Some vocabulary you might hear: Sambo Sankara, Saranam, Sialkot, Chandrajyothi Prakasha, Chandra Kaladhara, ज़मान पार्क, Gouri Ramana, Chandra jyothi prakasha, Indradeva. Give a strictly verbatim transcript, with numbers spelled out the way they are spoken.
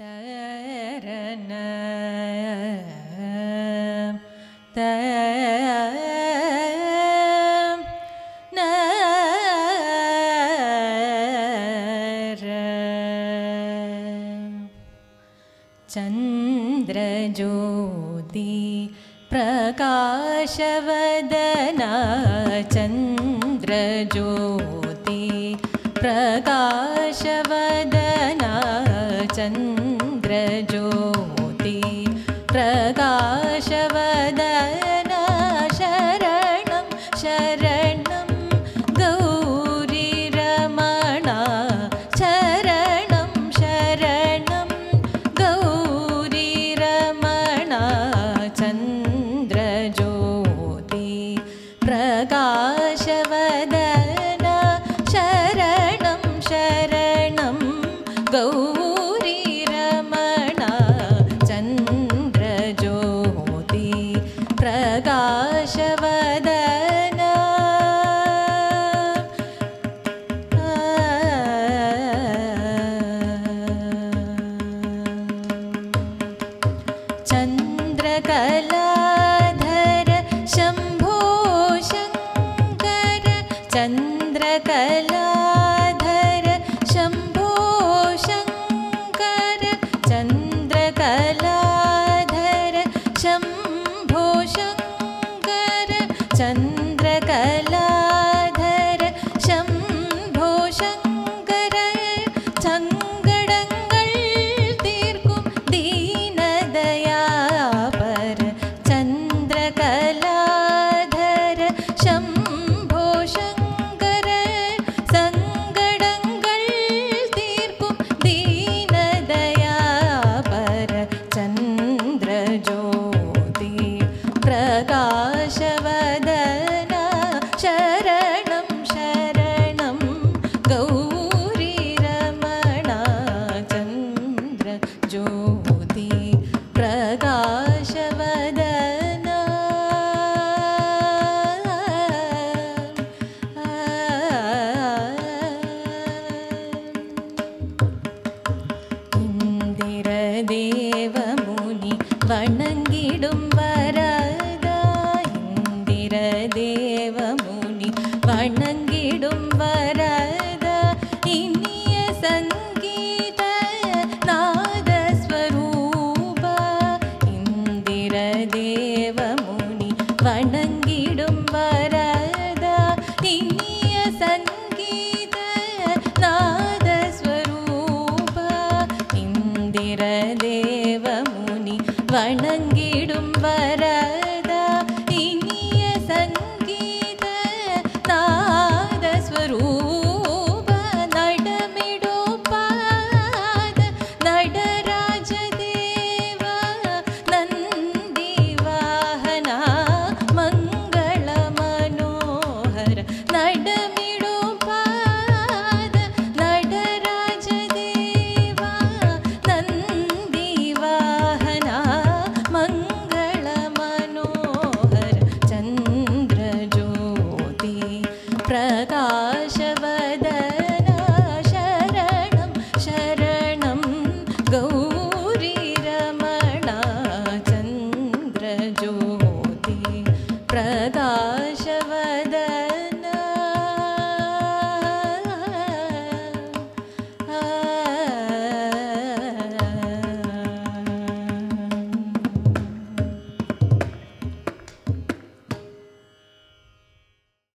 Taranam Taranam Naram Chandra jyothi prakasha vadana Chandra jyothi prakasha vadana Chandra Jyoti Prakash वदना शरणं शरणं गौरी रमणा शरणं शरणं गौरी रमणा चंद्र ज्योति प्रकाश वदना शरणं शरणं गौरी कलाधर शंभो शंकर चंद्र कलाधर शंभो शंकर चंद्र कलाधर शंभो शंकर चंद्र कलाधर शंभो शंकर संगडंगल तीर्कु दीन दया कलाधर शंभो शंकर संगडंगल तीर्कु दीन दया पर चंद्र ज्योति प्रकाश वदना शरणं शरणं गौरी रमणा चंद्र ज्योति प्रकाश वदना देव मुनि वणंगिडुम वरदा इंदिर देव मुनि वणंगिडुम वरदा इनिय संगीत नाद स्वरूप इंदिर देव मुनि वणंगिडुम वरदा इनिय संगीत नाद स्वरूप इंदिर देव मुनि वणंग